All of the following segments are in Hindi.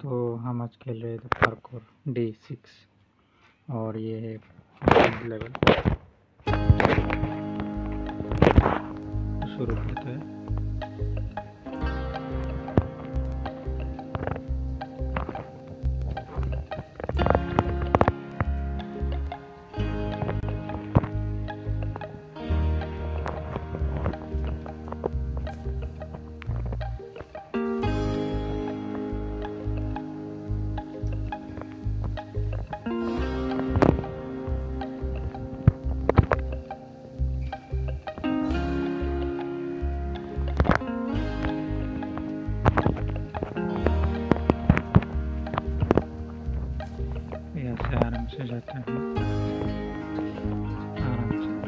तो हम आज खेल रहे थे पार्कोर D6 और ये है लेवल। शुरू होता है जाता है आराम से।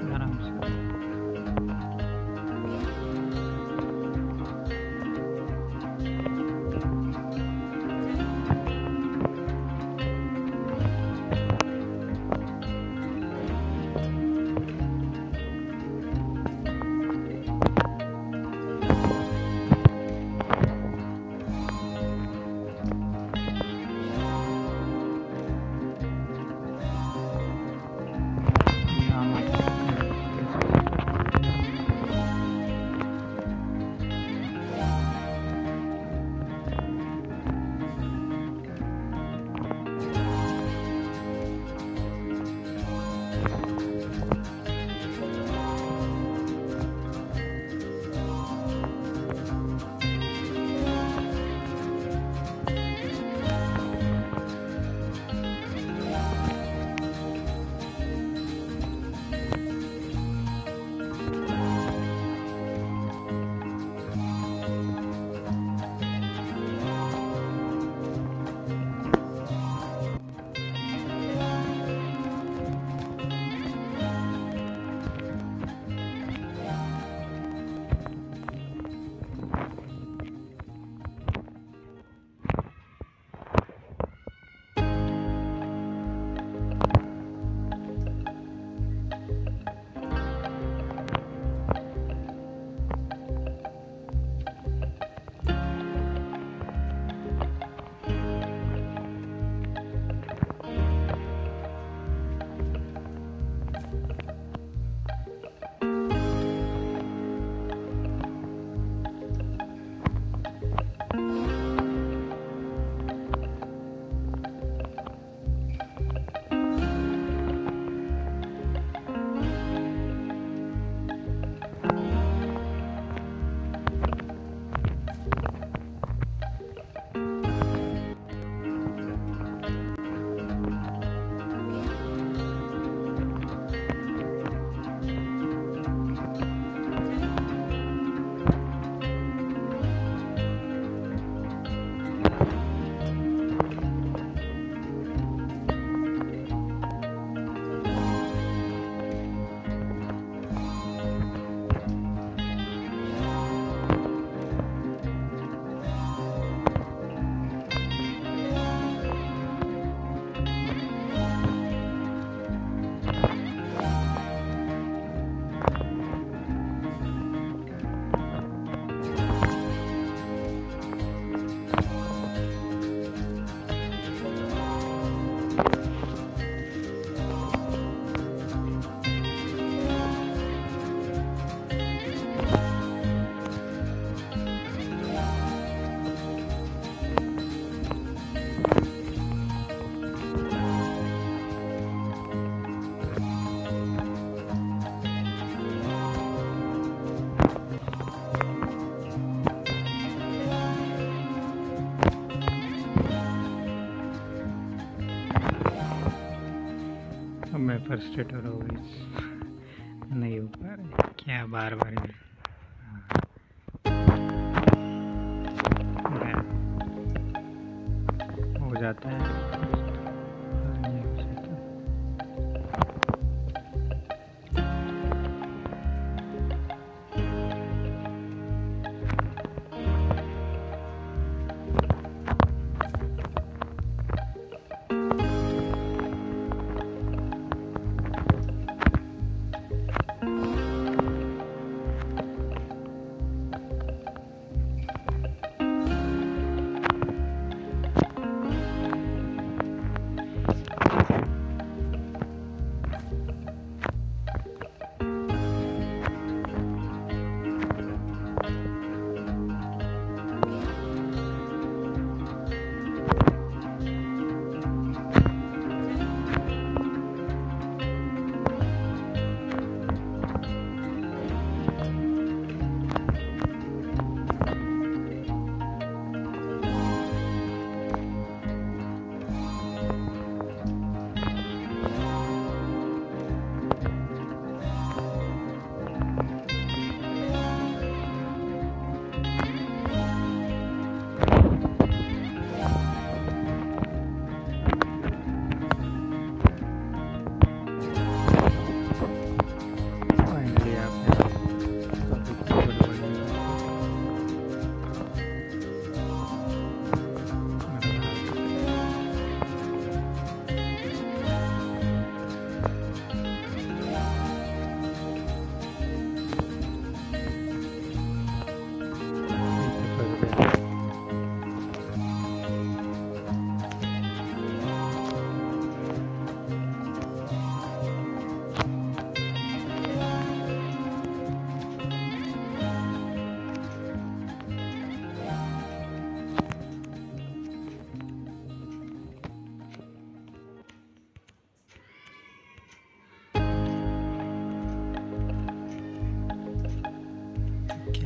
मैं फ्रस्ट्रेटेड हो गई, नहीं हो पा रहा क्या बार हो जाता है।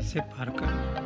कैसे पार करना है।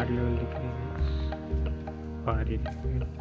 बाहर लेवल दिख रही है, बाहर ही दिख रही है।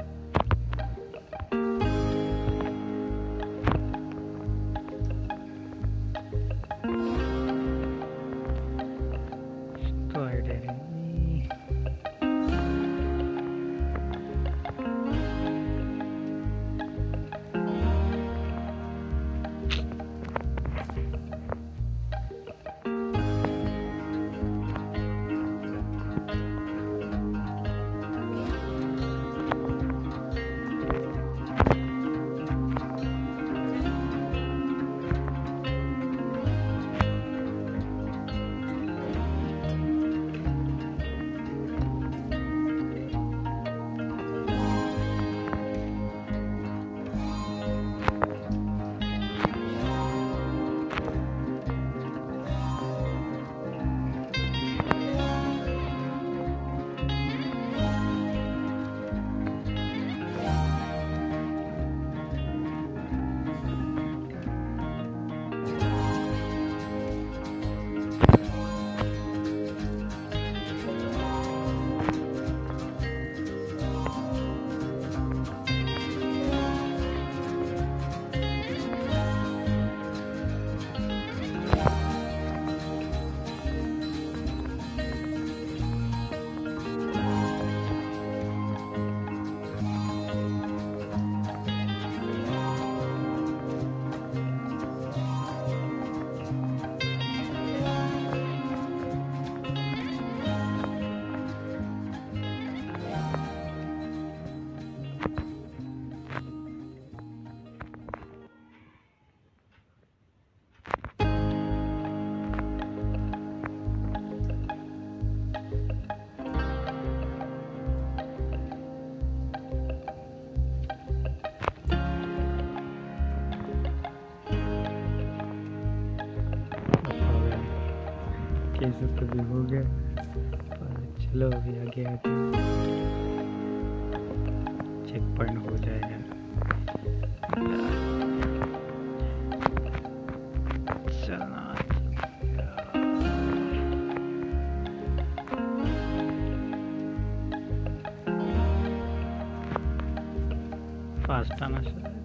सब तो भी हो गया, चलो अभी आगे आते हैं, चेक पॉइंट हो जाएगा। फास्ट आना सर।